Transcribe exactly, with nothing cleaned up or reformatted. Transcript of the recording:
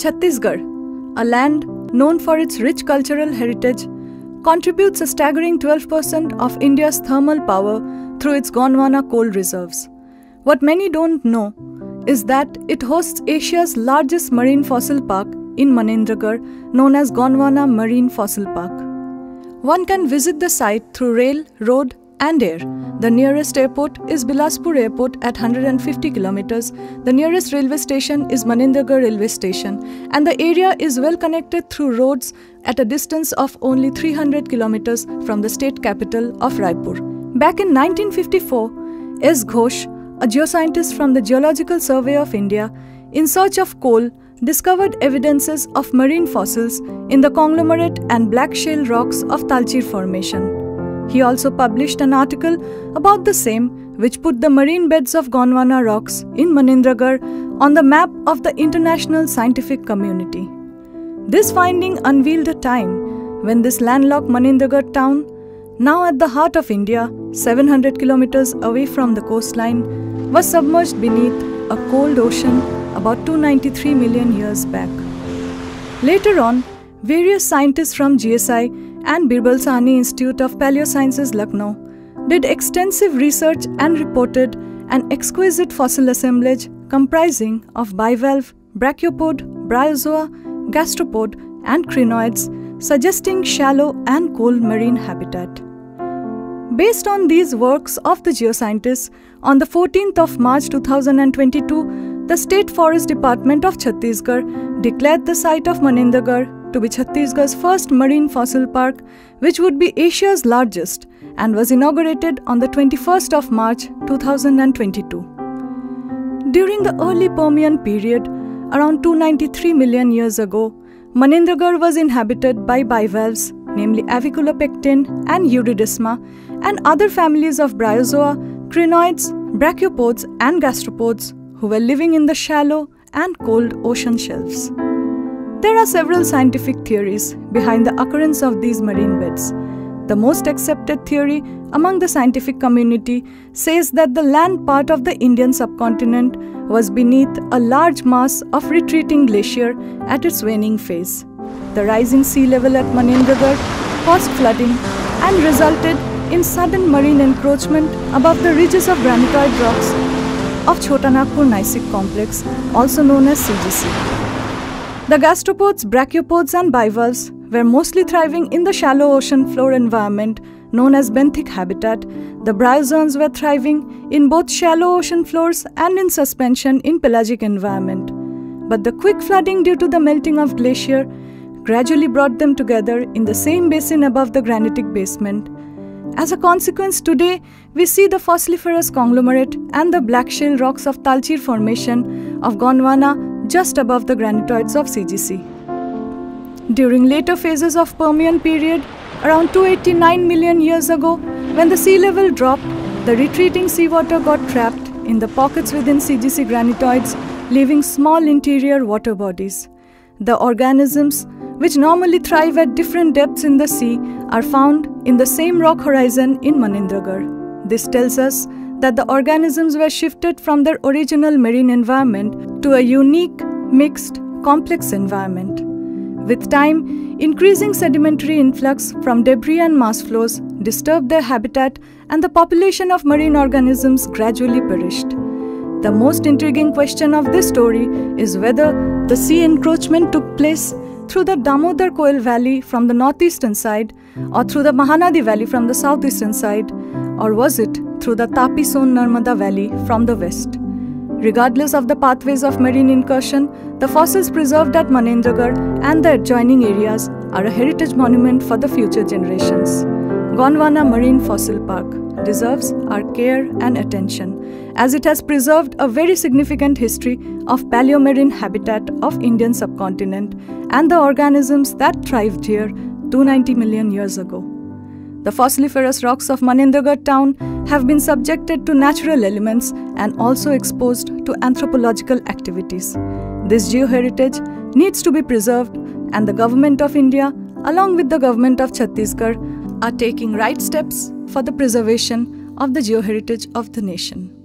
Chhattisgarh, a land known for its rich cultural heritage, contributes a staggering twelve percent of India's thermal power through its Gondwana coal reserves. What many don't know is that it hosts Asia's largest marine fossil park in Manendragarh, known as Gondwana Marine Fossil Park. One can visit the site through rail, road and air. The nearest airport is Bilaspur Airport at one hundred fifty kilometers. The nearest railway station is Manendragarh Railway Station, and the area is well connected through roads at a distance of only three hundred kilometers from the state capital of Raipur. Back in nineteen fifty-four, S. Ghosh, a geoscientist from the Geological Survey of India, in search of coal, discovered evidences of marine fossils in the conglomerate and black shale rocks of Talchir formation. He also published an article about the same, which put the marine beds of Gondwana rocks in Manendragarh on the map of the international scientific community. This finding unveiled a time when this landlocked Manendragarh town, now at the heart of India, seven hundred kilometers away from the coastline, was submerged beneath a cold ocean about two hundred ninety-three million years back. Later on, various scientists from G S I and Birbal Sahni Institute of Paleosciences, Lucknow, did extensive research and reported an exquisite fossil assemblage comprising of bivalve, brachiopod, bryozoa, gastropod and crinoids, suggesting shallow and cold marine habitat. Based on these works of the geoscientists, on the fourteenth of March two thousand twenty-two, the State Forest Department of Chhattisgarh declared the site of Manendragarh to be Chhattisgarh's first marine fossil park, which would be Asia's largest, and was inaugurated on the twenty-first of March two thousand twenty-two. During the early Permian period, around two hundred ninety-three million years ago, Manendragarh was inhabited by bivalves, namely Aviculopectin and Eurydysma, and other families of bryozoa, crinoids, brachiopods and gastropods, who were living in the shallow and cold ocean shelves. There are several scientific theories behind the occurrence of these marine beds. The most accepted theory among the scientific community says that the land part of the Indian subcontinent was beneath a large mass of retreating glacier at its waning phase. The rising sea level at Manendragarh caused flooding and resulted in sudden marine encroachment above the ridges of granitoid rocks of Chota Nagpur-Nisic complex, also known as C G C. The gastropods, brachiopods and bivalves were mostly thriving in the shallow ocean floor environment known as benthic habitat. The bryozoans were thriving in both shallow ocean floors and in suspension in pelagic environment. But the quick flooding due to the melting of glacier gradually brought them together in the same basin above the granitic basement. As a consequence, today we see the fossiliferous conglomerate and the black shale rocks of Talchir formation of Gondwana just above the granitoids of C G C. During later phases of Permian period, around two hundred eighty-nine million years ago, when the sea level dropped, the retreating seawater got trapped in the pockets within C G C granitoids, leaving small interior water bodies. The organisms, which normally thrive at different depths in the sea, are found in the same rock horizon in Manendragarh. This tells us that the organisms were shifted from their original marine environment to a unique, mixed, complex environment. With time, increasing sedimentary influx from debris and mass flows disturbed their habitat, and the population of marine organisms gradually perished. The most intriguing question of this story is whether the sea encroachment took place through the Damodar Koel Valley from the northeastern side, or through the Mahanadi Valley from the southeastern side, or was it through the Tapi-Son Narmada Valley from the west. Regardless of the pathways of marine incursion, the fossils preserved at Manendragarh and the adjoining areas are a heritage monument for the future generations. Gondwana Marine Fossil Park deserves our care and attention, as it has preserved a very significant history of paleomarine habitat of Indian subcontinent and the organisms that thrived here two hundred ninety million years ago. The fossiliferous rocks of Manendragarh town have been subjected to natural elements and also exposed to anthropological activities. This geoheritage needs to be preserved, and the Government of India, along with the Government of Chhattisgarh, are taking right steps for the preservation of the geoheritage of the nation.